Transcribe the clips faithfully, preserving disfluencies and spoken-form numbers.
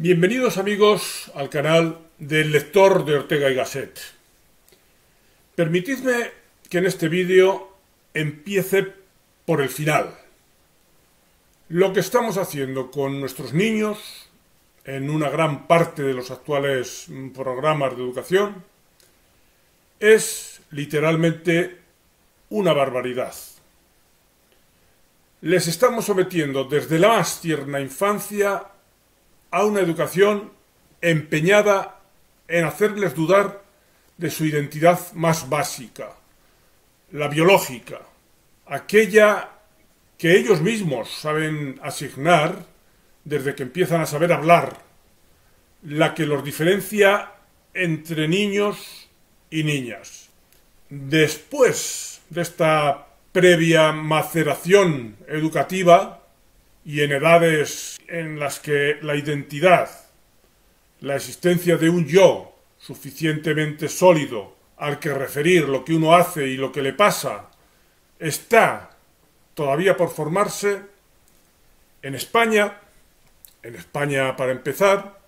Bienvenidos amigos al canal del lector de Ortega y Gasset. Permitidme que en este vídeo empiece por el final. Lo que estamos haciendo con nuestros niños en una gran parte de los actuales programas de educación es literalmente una barbaridad. Les estamos sometiendo desde la más tierna infancia a una educación empeñada en hacerles dudar de su identidad más básica, la biológica, aquella que ellos mismos saben asignar desde que empiezan a saber hablar, la que los diferencia entre niños y niñas. Después de esta previa maceración educativa, y en edades en las que la identidad, la existencia de un yo suficientemente sólido al que referir lo que uno hace y lo que le pasa, está todavía por formarse, en España, en España para empezar,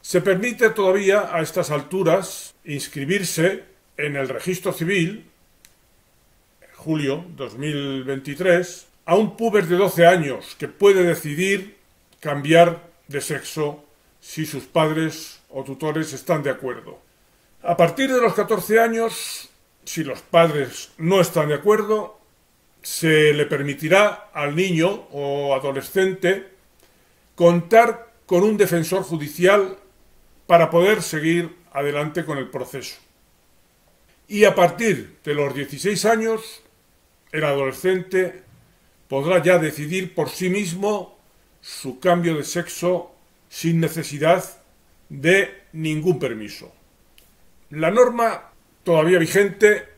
se permite todavía a estas alturas inscribirse en el registro civil, en julio de dos mil veintitrés, a un púber de doce años que puede decidir cambiar de sexo si sus padres o tutores están de acuerdo. A partir de los catorce años, si los padres no están de acuerdo, se le permitirá al niño o adolescente contar con un defensor judicial para poder seguir adelante con el proceso. Y a partir de los dieciséis años, el adolescente podrá ya decidir por sí mismo su cambio de sexo sin necesidad de ningún permiso. La norma todavía vigente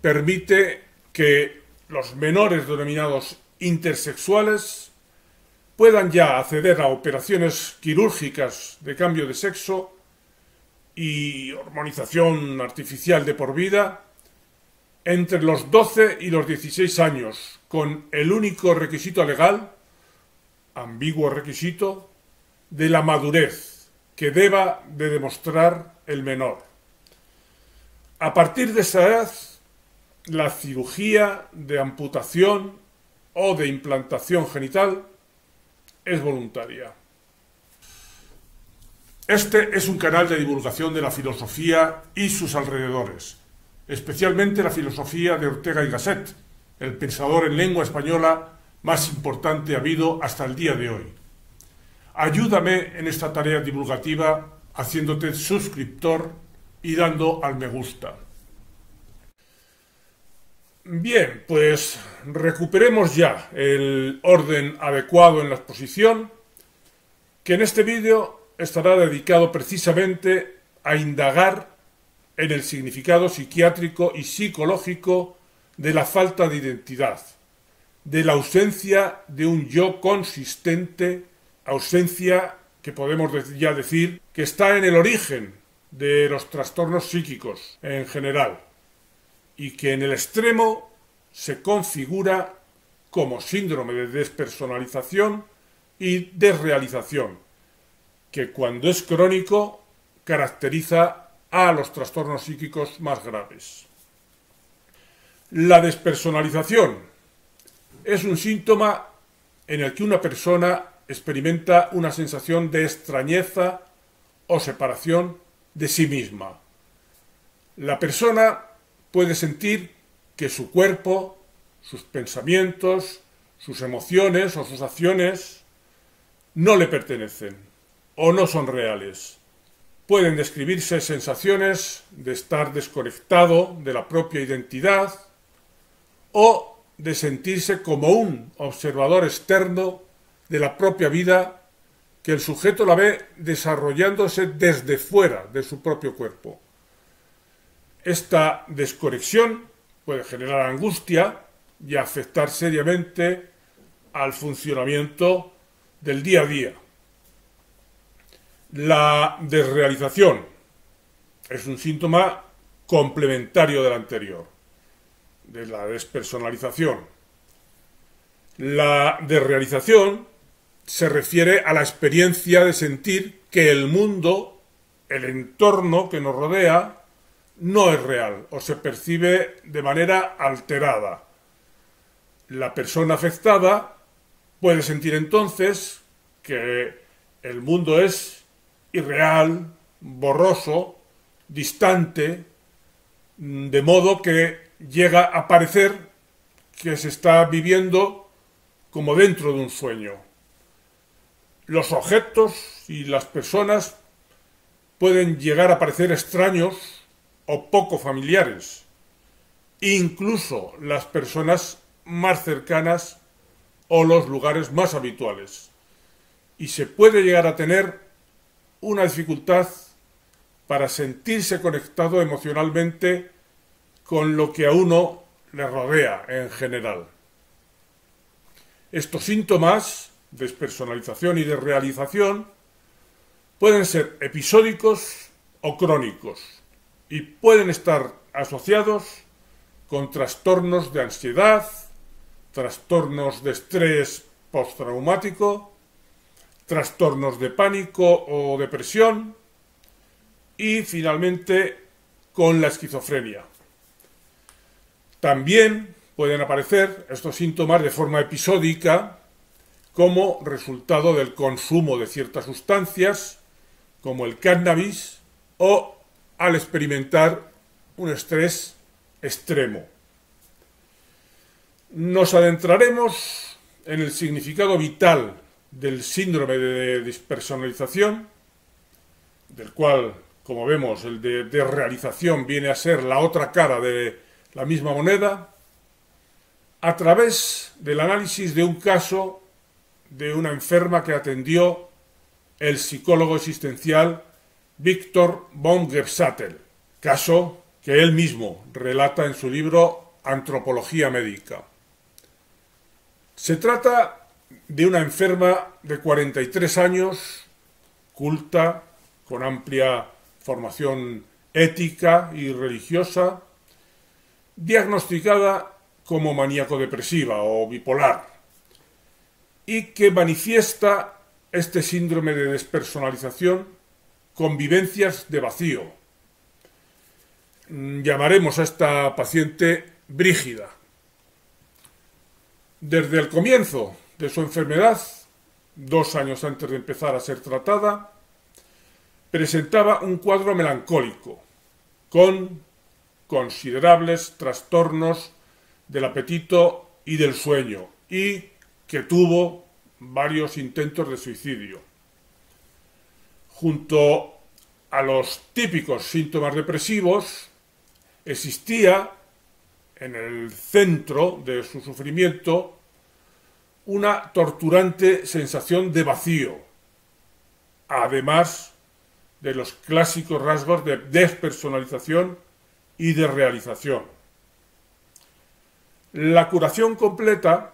permite que los menores denominados intersexuales puedan ya acceder a operaciones quirúrgicas de cambio de sexo y hormonización artificial de por vida entre los doce y los dieciséis años, con el único requisito legal, ambiguo requisito, de la madurez que deba de demostrar el menor. A partir de esa edad, la cirugía de amputación o de implantación genital es voluntaria. Este es un canal de divulgación de la filosofía y sus alrededores, especialmente la filosofía de Ortega y Gasset, el pensador en lengua española más importante habido hasta el día de hoy. Ayúdame en esta tarea divulgativa haciéndote suscriptor y dando al me gusta. Bien, pues recuperemos ya el orden adecuado en la exposición, que en este vídeo estará dedicado precisamente a indagar en el significado psiquiátrico y psicológico de la falta de identidad, de la ausencia de un yo consistente, ausencia que podemos ya decir que está en el origen de los trastornos psíquicos en general y que en el extremo se configura como síndrome de despersonalización y desrealización, que cuando es crónico caracteriza a los trastornos psíquicos más graves. La despersonalización es un síntoma en el que una persona experimenta una sensación de extrañeza o separación de sí misma. La persona puede sentir que su cuerpo, sus pensamientos, sus emociones o sus acciones no le pertenecen o no son reales. Pueden describirse sensaciones de estar desconectado de la propia identidad, o de sentirse como un observador externo de la propia vida que el sujeto la ve desarrollándose desde fuera de su propio cuerpo. Esta desconexión puede generar angustia y afectar seriamente al funcionamiento del día a día. La desrealización es un síntoma complementario del anterior, de la despersonalización. La desrealización se refiere a la experiencia de sentir que el mundo, el entorno que nos rodea, no es real o se percibe de manera alterada. La persona afectada puede sentir entonces que el mundo es irreal, borroso, distante, de modo que llega a parecer que se está viviendo como dentro de un sueño. Los objetos y las personas pueden llegar a parecer extraños o poco familiares. Incluso las personas más cercanas o los lugares más habituales. Y se puede llegar a tener una dificultad para sentirse conectado emocionalmente con lo que a uno le rodea en general. Estos síntomas de despersonalización y desrealización pueden ser episódicos o crónicos y pueden estar asociados con trastornos de ansiedad, trastornos de estrés postraumático, trastornos de pánico o depresión y, finalmente, con la esquizofrenia. También pueden aparecer estos síntomas de forma episódica como resultado del consumo de ciertas sustancias, como el cannabis, o al experimentar un estrés extremo. Nos adentraremos en el significado vital del síndrome de despersonalización, del cual, como vemos, el de desrealización viene a ser la otra cara de la misma moneda, a través del análisis de un caso de una enferma que atendió el psicólogo existencial Víctor von Gebsattel, caso que él mismo relata en su libro Antropología médica. Se trata de una enferma de cuarenta y tres años, culta, con amplia formación ética y religiosa, diagnosticada como maníaco-depresiva o bipolar, y que manifiesta este síndrome de despersonalización con vivencias de vacío. Llamaremos a esta paciente Brígida. Desde el comienzo de su enfermedad, dos años antes de empezar a ser tratada, presentaba un cuadro melancólico, con considerables trastornos del apetito y del sueño, y que tuvo varios intentos de suicidio. Junto a los típicos síntomas depresivos, existía en el centro de su sufrimiento una torturante sensación de vacío, además de los clásicos rasgos de despersonalización y de realización. La curación completa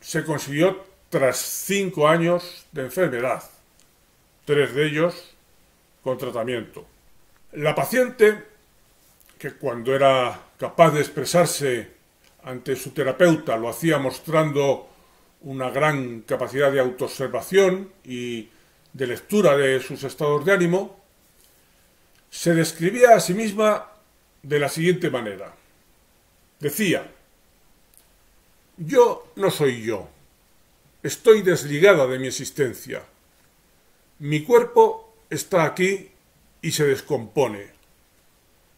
se consiguió tras cinco años de enfermedad, tres de ellos con tratamiento. La paciente, que cuando era capaz de expresarse ante su terapeuta lo hacía mostrando una gran capacidad de autoobservación y de lectura de sus estados de ánimo, se describía a sí misma de la siguiente manera. Decía: yo no soy yo, estoy desligada de mi existencia. Mi cuerpo está aquí y se descompone.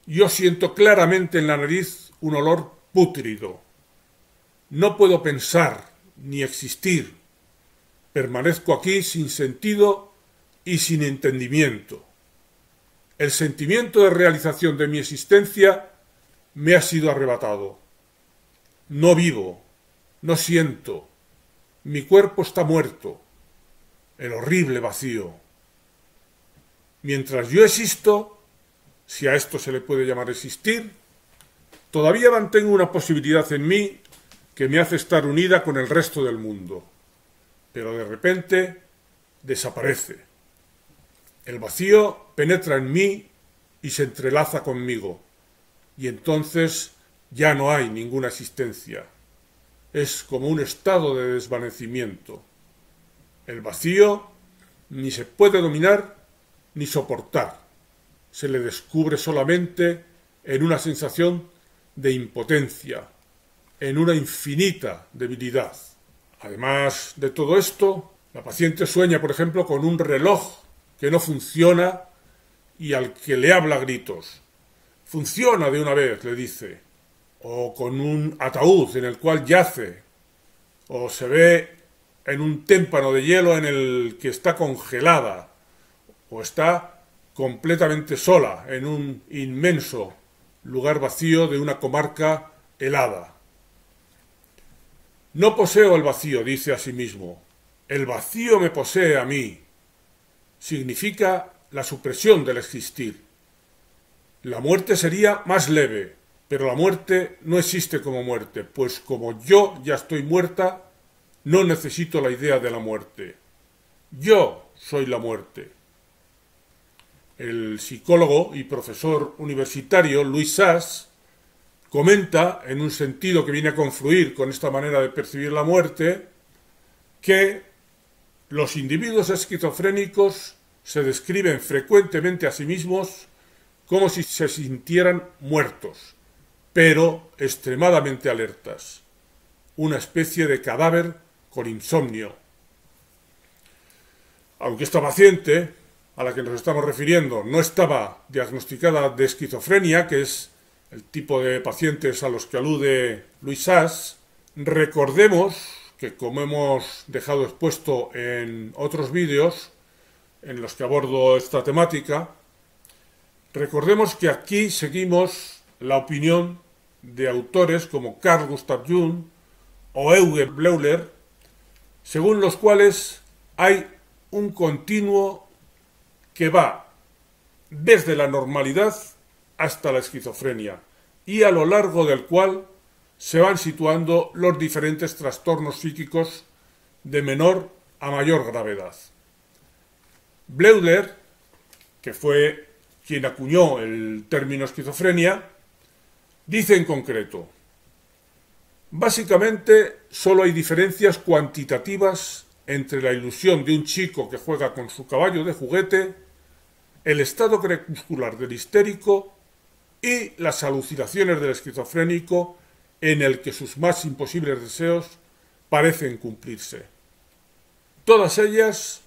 Yo siento claramente en la nariz un olor pútrido. No puedo pensar ni existir. Permanezco aquí sin sentido y sin entendimiento. El sentimiento de realización de mi existencia me ha sido arrebatado. No vivo, no siento. Mi cuerpo está muerto. El horrible vacío. Mientras yo existo, si a esto se le puede llamar existir, todavía mantengo una posibilidad en mí que me hace estar unida con el resto del mundo. Pero de repente desaparece. El vacío penetra en mí y se entrelaza conmigo. Y entonces ya no hay ninguna existencia. Es como un estado de desvanecimiento. El vacío ni se puede dominar ni soportar. Se le descubre solamente en una sensación de impotencia, en una infinita debilidad. Además de todo esto, la paciente sueña, por ejemplo, con un reloj que no funciona y al que le habla a gritos. «Funciona de una vez», le dice. O con un ataúd en el cual yace. O se ve en un témpano de hielo en el que está congelada. O está completamente sola en un inmenso lugar vacío de una comarca helada. «No poseo el vacío», dice a sí mismo. «El vacío me posee a mí». Significa la supresión del existir. La muerte sería más leve, pero la muerte no existe como muerte, pues como yo ya estoy muerta, no necesito la idea de la muerte. Yo soy la muerte. El psicólogo y profesor universitario Luis Sachs comenta, en un sentido que viene a confluir con esta manera de percibir la muerte, que los individuos esquizofrénicos se describen frecuentemente a sí mismos como si se sintieran muertos, pero extremadamente alertas, una especie de cadáver con insomnio. Aunque esta paciente a la que nos estamos refiriendo no estaba diagnosticada de esquizofrenia, que es el tipo de pacientes a los que alude Luis Sachs, recordemos que, como hemos dejado expuesto en otros vídeos en los que abordo esta temática, recordemos que aquí seguimos la opinión de autores como Carl Gustav Jung o Eugen Bleuler, según los cuales hay un continuo que va desde la normalidad hasta la esquizofrenia y a lo largo del cual se van situando los diferentes trastornos psíquicos de menor a mayor gravedad. Bleuler, que fue quien acuñó el término esquizofrenia, dice en concreto: básicamente solo hay diferencias cuantitativas entre la ilusión de un chico que juega con su caballo de juguete, el estado crepuscular del histérico y las alucinaciones del esquizofrénico en el que sus más imposibles deseos parecen cumplirse. Todas ellas,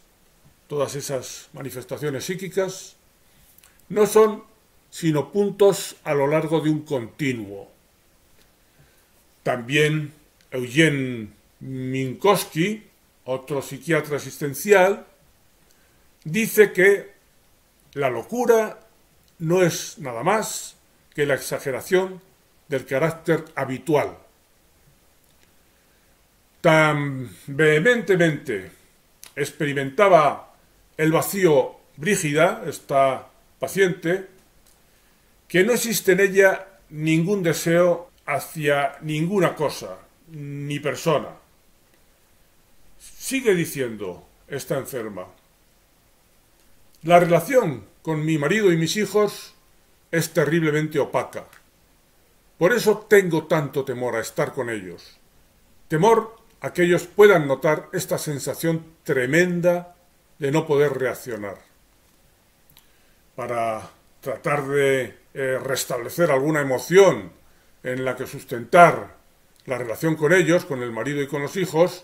todas esas manifestaciones psíquicas, no son sino puntos a lo largo de un continuo. También Eugen Minkowski, otro psiquiatra existencial, dice que la locura no es nada más que la exageración del carácter habitual. Tan vehementemente experimentaba el vacío Brígida, esta paciente, que no existe en ella ningún deseo hacia ninguna cosa, ni persona. Sigue diciendo esta enferma: la relación con mi marido y mis hijos es terriblemente opaca. Por eso tengo tanto temor a estar con ellos. Temor a que ellos puedan notar esta sensación tremenda de no poder reaccionar. Para tratar de eh, restablecer alguna emoción en la que sustentar la relación con ellos, con el marido y con los hijos,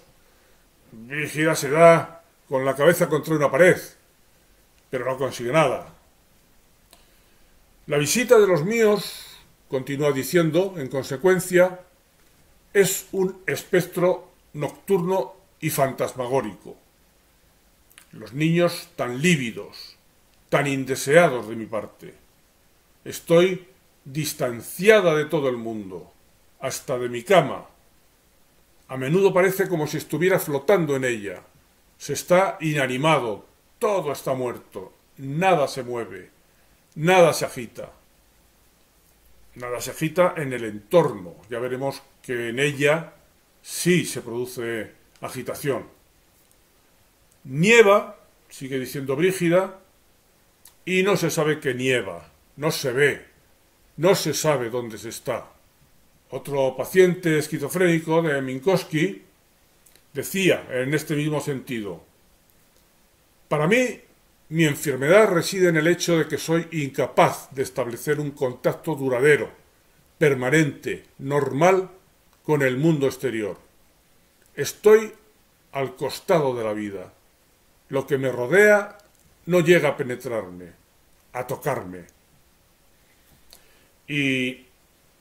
Brígida se da con la cabeza contra una pared, pero no consigue nada. La visita de los míos, continúa diciendo, en consecuencia, es un espectro nocturno y fantasmagórico. Los niños tan lívidos, tan indeseados de mi parte. Estoy distanciada de todo el mundo, hasta de mi cama. A menudo parece como si estuviera flotando en ella. Se está inanimado, todo está muerto, nada se mueve, nada se agita. Nada se agita en el entorno, ya veremos que en ella sí se produce agitación. Nieva, sigue diciendo Brígida, y no se sabe que nieva, no se ve, no se sabe dónde se está. Otro paciente esquizofrénico de Minkowski decía en este mismo sentido: Para mí, mi enfermedad reside en el hecho de que soy incapaz de establecer un contacto duradero, permanente, normal, con el mundo exterior. Estoy al costado de la vida. Lo que me rodea no llega a penetrarme, a tocarme. Y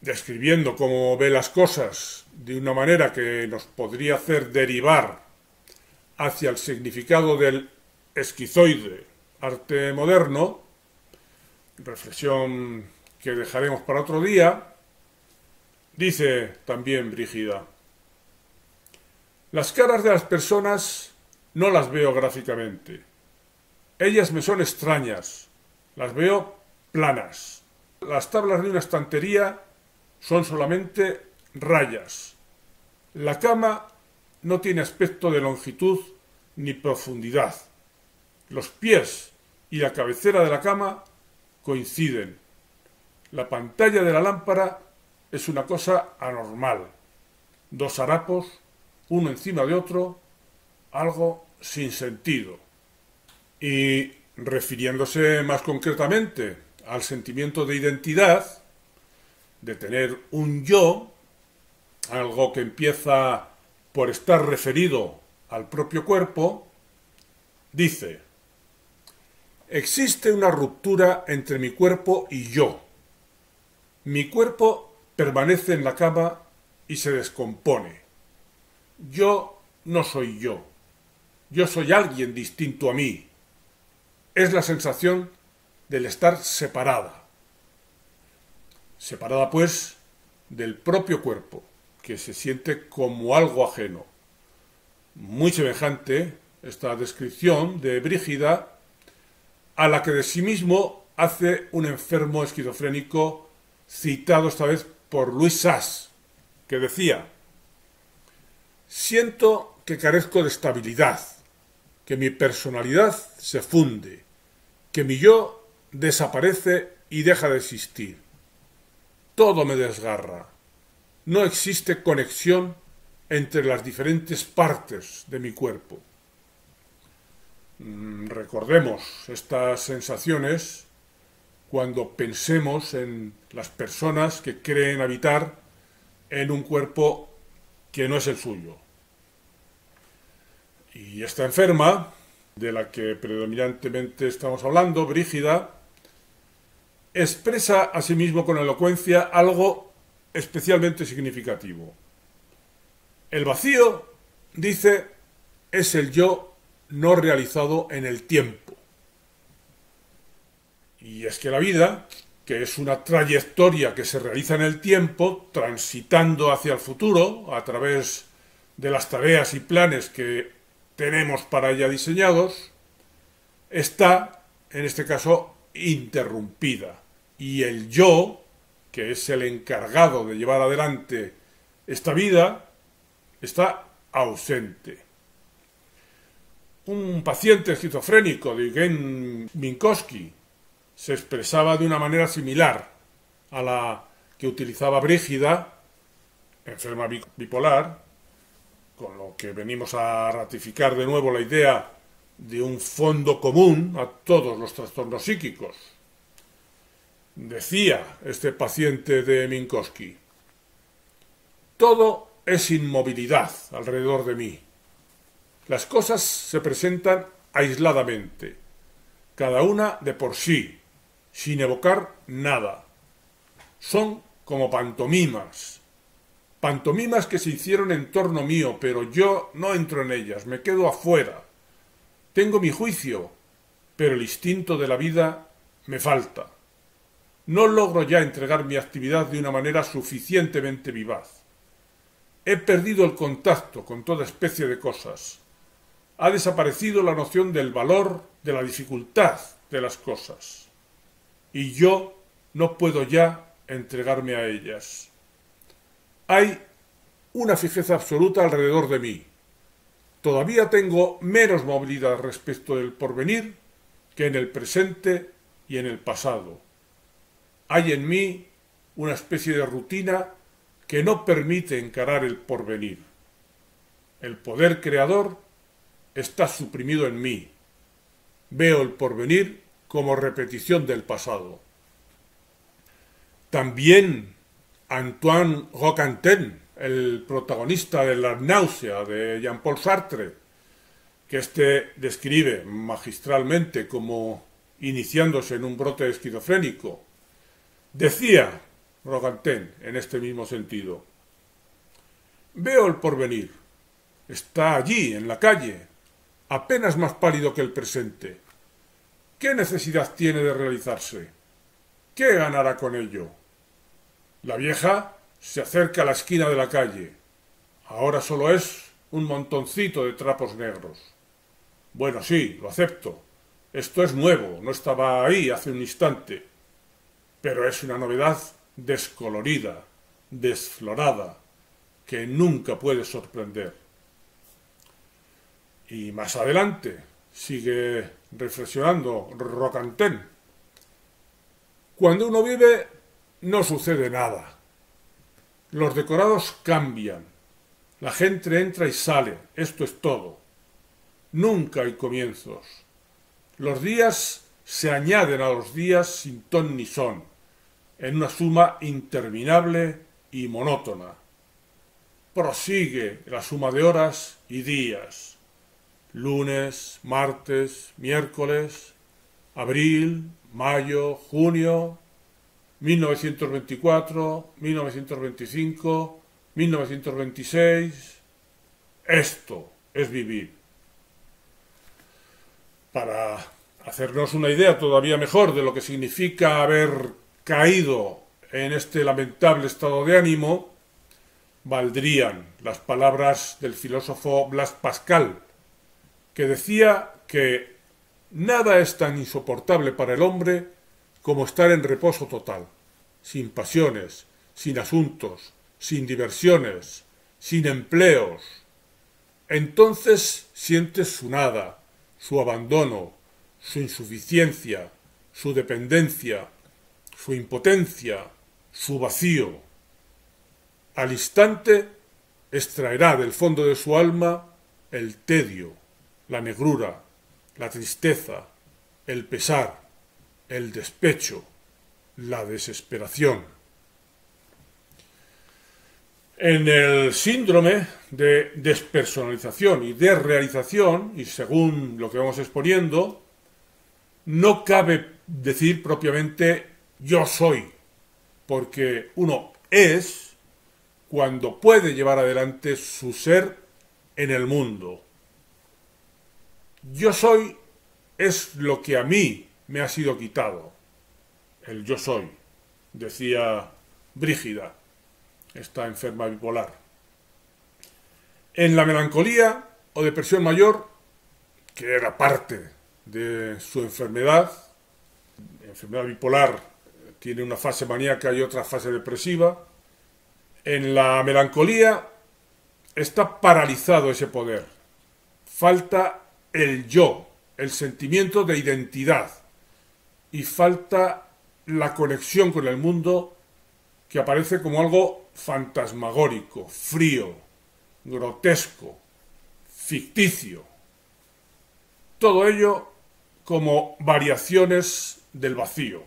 describiendo cómo ve las cosas de una manera que nos podría hacer derivar hacia el significado del esquizoide arte moderno, reflexión que dejaremos para otro día, dice también Brígida: las caras de las personas no las veo gráficamente. Ellas me son extrañas, las veo planas. Las tablas de una estantería son solamente rayas. La cama no tiene aspecto de longitud ni profundidad. Los pies y la cabecera de la cama coinciden. La pantalla de la lámpara es una cosa anormal. Dos harapos, uno encima de otro, algo sin sentido. Y refiriéndose más concretamente al sentimiento de identidad, de tener un yo, algo que empieza por estar referido al propio cuerpo, dice: existe una ruptura entre mi cuerpo y yo. Mi cuerpo permanece en la cama y se descompone. Yo no soy yo. Yo soy alguien distinto a mí. Es la sensación del estar separada. Separada, pues, del propio cuerpo, que se siente como algo ajeno. Muy semejante esta descripción de Brígida a la que de sí mismo hace un enfermo esquizofrénico, citado esta vez por Luis Sachs, que decía: siento que carezco de estabilidad, que mi personalidad se funde, que mi yo desaparece y deja de existir. Todo me desgarra. No existe conexión entre las diferentes partes de mi cuerpo. Recordemos estas sensaciones cuando pensemos en las personas que creen habitar en un cuerpo que no es el suyo. Y esta enferma, de la que predominantemente estamos hablando, Brígida, expresa asimismo con elocuencia algo especialmente significativo. El vacío, dice, es el yo no realizado en el tiempo. Y es que la vida, que es una trayectoria que se realiza en el tiempo, transitando hacia el futuro a través de las tareas y planes que tenemos para ella diseñados, está, en este caso, interrumpida. Y el yo, que es el encargado de llevar adelante esta vida, está ausente. Un paciente esquizofrénico de Eugen Minkowski se expresaba de una manera similar a la que utilizaba Brígida, enferma bipolar, con lo que venimos a ratificar de nuevo la idea de un fondo común a todos los trastornos psíquicos. Decía este paciente de Minkowski: todo es inmovilidad alrededor de mí. Las cosas se presentan aisladamente, cada una de por sí, sin evocar nada. Son como pantomimas, pantomimas que se hicieron en torno mío, pero yo no entro en ellas, me quedo afuera. Tengo mi juicio, pero el instinto de la vida me falta. No logro ya entregar mi actividad de una manera suficientemente vivaz. He perdido el contacto con toda especie de cosas. Ha desaparecido la noción del valor, de la dificultad de las cosas. Y yo no puedo ya entregarme a ellas. Hay una fijeza absoluta alrededor de mí. Todavía tengo menos movilidad respecto del porvenir que en el presente y en el pasado. Hay en mí una especie de rutina que no permite encarar el porvenir. El poder creador está suprimido en mí. Veo el porvenir como repetición del pasado. También Antoine Roquentin, el protagonista de La náusea de Jean-Paul Sartre, que este describe magistralmente como iniciándose en un brote esquizofrénico, decía Roquentin en este mismo sentido: veo el porvenir, está allí, en la calle, apenas más pálido que el presente. ¿Qué necesidad tiene de realizarse? ¿Qué ganará con ello? La vieja se acerca a la esquina de la calle. Ahora solo es un montoncito de trapos negros. Bueno, sí, lo acepto. Esto es nuevo, no estaba ahí hace un instante. Pero es una novedad descolorida, desflorada, que nunca puede sorprender. Y más adelante, sigue reflexionando Roquentin, cuando uno vive no sucede nada. Los decorados cambian, la gente entra y sale, esto es todo. Nunca hay comienzos. Los días se añaden a los días sin ton ni son, en una suma interminable y monótona. Prosigue la suma de horas y días. Lunes, martes, miércoles, abril, mayo, junio, mil novecientos veinticuatro, mil novecientos veinticinco, mil novecientos veintiséis... Esto es vivir. Para hacernos una idea todavía mejor de lo que significa haber caído en este lamentable estado de ánimo, valdrían las palabras del filósofo Blaise Pascal, que decía que nada es tan insoportable para el hombre como estar en reposo total, sin pasiones, sin asuntos, sin diversiones, sin empleos. Entonces sientes su nada, su abandono, su insuficiencia, su dependencia, su impotencia, su vacío. Al instante extraerá del fondo de su alma el tedio, la negrura, la tristeza, el pesar, el despecho, la desesperación. En el síndrome de despersonalización y desrealización, y según lo que vamos exponiendo, no cabe decir propiamente yo soy, porque uno es cuando puede llevar adelante su ser en el mundo. Yo soy es lo que a mí me ha sido quitado, el yo soy, decía Brígida, esta enferma bipolar. En la melancolía o depresión mayor, que era parte de su enfermedad, la enfermedad bipolar tiene una fase maníaca y otra fase depresiva, en la melancolía está paralizado ese poder, falta el yo, el sentimiento de identidad, y falta la conexión con el mundo, que aparece como algo fantasmagórico, frío, grotesco, ficticio. Todo ello como variaciones del vacío.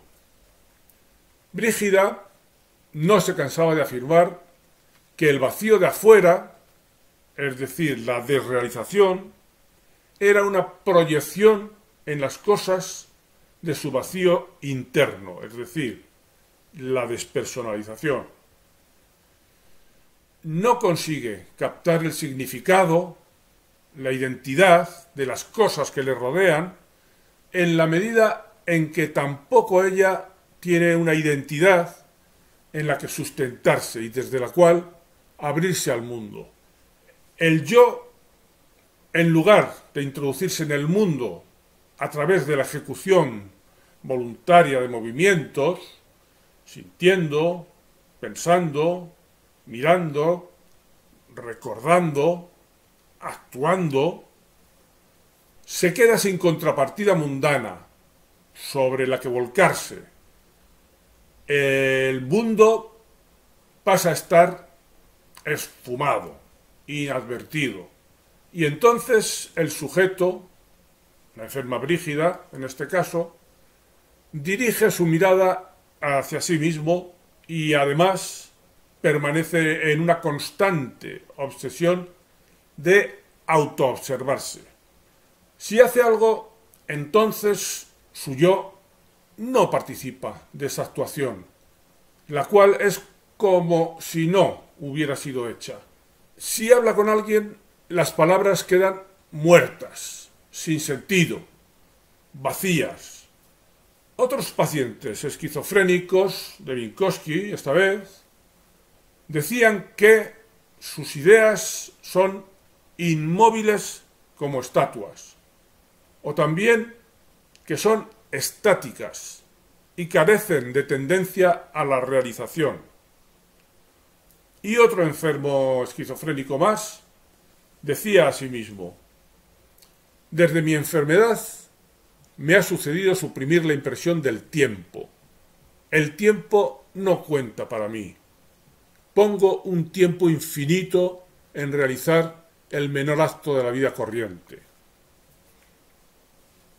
Brígida no se cansaba de afirmar que el vacío de afuera, es decir, la desrealización, era una proyección en las cosas de su vacío interno, es decir, la despersonalización. No consigue captar el significado, la identidad de las cosas que le rodean, en la medida en que tampoco ella tiene una identidad en la que sustentarse y desde la cual abrirse al mundo. El yo, en lugar de introducirse en el mundo a través de la ejecución voluntaria de movimientos, sintiendo, pensando, mirando, recordando, actuando, se queda sin contrapartida mundana sobre la que volcarse. El mundo pasa a estar esfumado, inadvertido. Y entonces el sujeto, la enferma Brígida, en este caso, dirige su mirada hacia sí mismo y además permanece en una constante obsesión de autoobservarse. Si hace algo, entonces su yo no participa de esa actuación, la cual es como si no hubiera sido hecha. Si habla con alguien, las palabras quedan muertas, sin sentido, vacías. Otros pacientes esquizofrénicos de Minkowski, esta vez, decían que sus ideas son inmóviles como estatuas, o también que son estáticas y carecen de tendencia a la realización. Y otro enfermo esquizofrénico más decía a sí mismo: desde mi enfermedad me ha sucedido suprimir la impresión del tiempo. El tiempo no cuenta para mí. Pongo un tiempo infinito en realizar el menor acto de la vida corriente.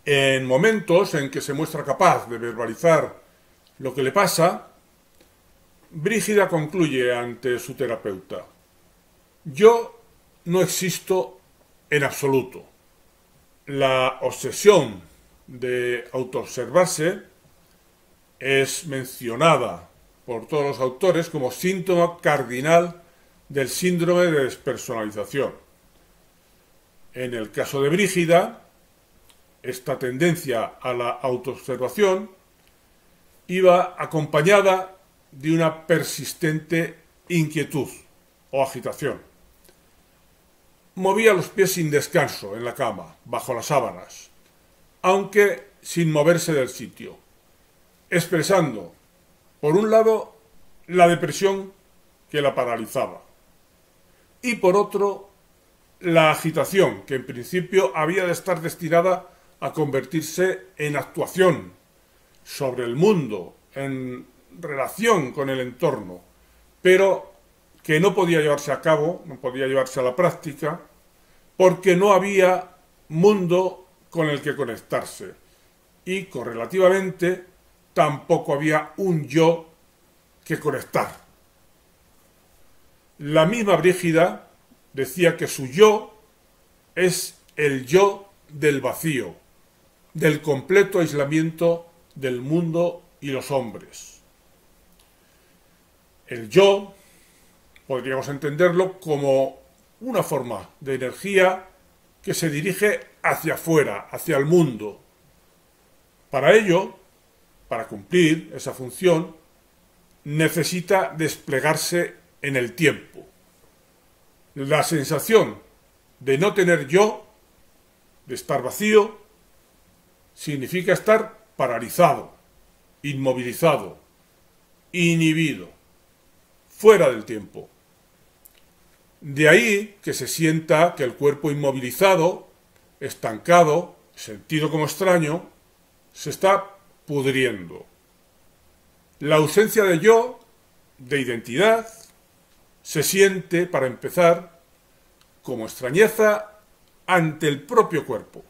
En momentos en que se muestra capaz de verbalizar lo que le pasa, Brígida concluye ante su terapeuta: yo no existo en absoluto. La obsesión de autoobservarse es mencionada por todos los autores como síntoma cardinal del síndrome de despersonalización. En el caso de Brígida, esta tendencia a la autoobservación iba acompañada de una persistente inquietud o agitación. Movía los pies sin descanso en la cama, bajo las sábanas, aunque sin moverse del sitio, expresando, por un lado, la depresión que la paralizaba y, por otro, la agitación que en principio había de estar destinada a convertirse en actuación sobre el mundo, en relación con el entorno, pero que no podía llevarse a cabo, no podía llevarse a la práctica, porque no había mundo con el que conectarse y, correlativamente, tampoco había un yo que conectar. La misma Brígida decía que su yo es el yo del vacío, del completo aislamiento del mundo y los hombres. El yo podríamos entenderlo como una forma de energía que se dirige hacia afuera, hacia el mundo. Para ello, para cumplir esa función, necesita desplegarse en el tiempo. La sensación de no tener yo, de estar vacío, significa estar paralizado, inmovilizado, inhibido, fuera del tiempo. De ahí que se sienta que el cuerpo inmovilizado, estancado, sentido como extraño, se está pudriendo. La ausencia de yo, de identidad, se siente, para empezar, como extrañeza ante el propio cuerpo.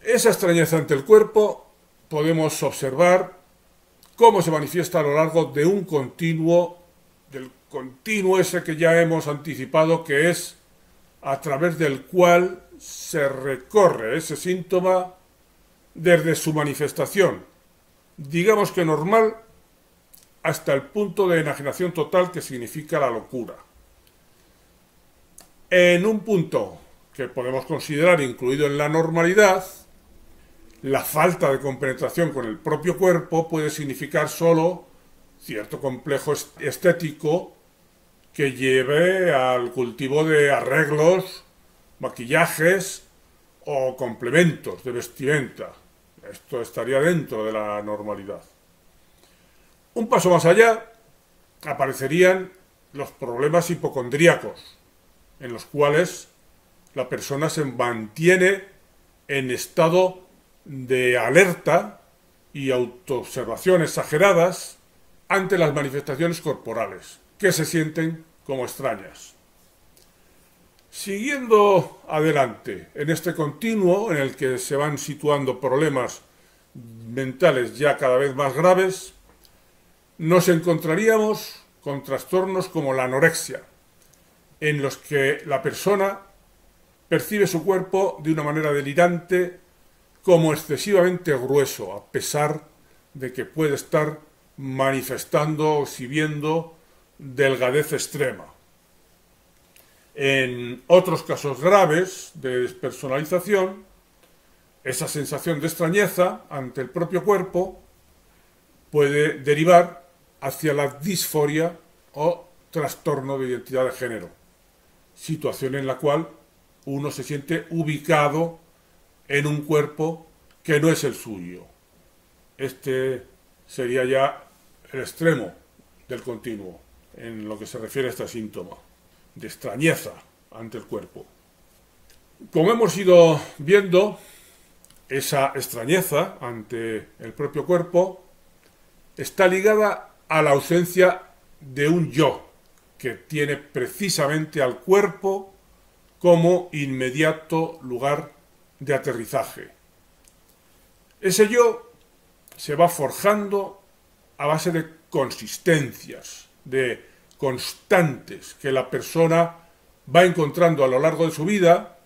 Esa extrañeza ante el cuerpo podemos observar cómo se manifiesta a lo largo de un continuo del continuo ese que ya hemos anticipado, que es a través del cual se recorre ese síntoma desde su manifestación, digamos que normal, hasta el punto de enajenación total que significa la locura. En un punto que podemos considerar incluido en la normalidad, la falta de compenetración con el propio cuerpo puede significar solo cierto complejo estético que lleve al cultivo de arreglos, maquillajes o complementos de vestimenta. Esto estaría dentro de la normalidad. Un paso más allá aparecerían los problemas hipocondríacos, en los cuales la persona se mantiene en estado de alerta y autoobservación exageradas ante las manifestaciones corporales, que se sienten como extrañas. Siguiendo adelante, en este continuo en el que se van situando problemas mentales ya cada vez más graves, nos encontraríamos con trastornos como la anorexia, en los que la persona percibe su cuerpo de una manera delirante como excesivamente grueso, a pesar de que puede estar manifestando o exhibiendo delgadez extrema. En otros casos graves de despersonalización, esa sensación de extrañeza ante el propio cuerpo puede derivar hacia la disforia o trastorno de identidad de género, situación en la cual uno se siente ubicado en un cuerpo que no es el suyo. Este sería ya el extremo del continuo en lo que se refiere a este síntoma de extrañeza ante el cuerpo. Como hemos ido viendo, esa extrañeza ante el propio cuerpo está ligada a la ausencia de un yo, que tiene precisamente al cuerpo como inmediato lugar de aterrizaje. Ese yo se va forjando a base de consistencias, de constantes que la persona va encontrando a lo largo de su vida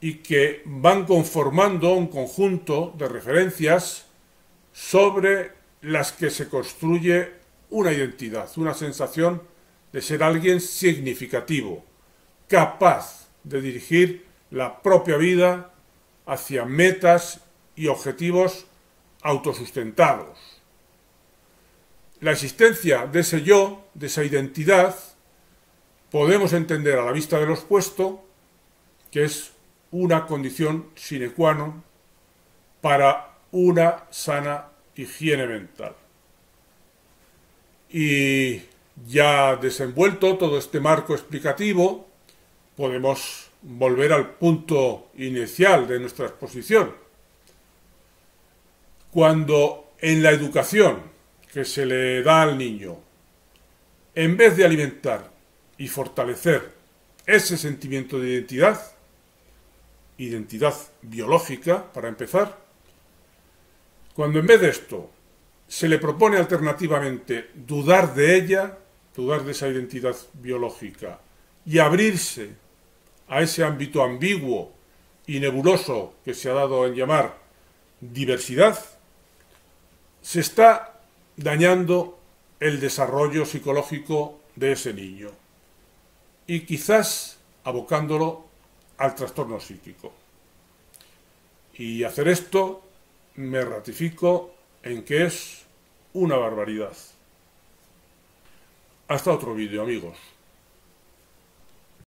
y que van conformando un conjunto de referencias sobre las que se construye una identidad, una sensación de ser alguien significativo, capaz de dirigir la propia vida hacia metas y objetivos autosustentados. La existencia de ese yo, de esa identidad, podemos entender a la vista de lo expuesto que es una condición sine qua non para una sana higiene mental. Y ya desenvuelto todo este marco explicativo, podemos volver al punto inicial de nuestra exposición. Cuando en la educación que se le da al niño, en vez de alimentar y fortalecer ese sentimiento de identidad, identidad biológica para empezar, cuando en vez de esto se le propone alternativamente dudar de ella, dudar de esa identidad biológica y abrirse a ese ámbito ambiguo y nebuloso que se ha dado en llamar diversidad, se está dañando el desarrollo psicológico de ese niño y quizás abocándolo al trastorno psíquico. Y hacer esto me ratifico en que es una barbaridad. Hasta otro vídeo, amigos.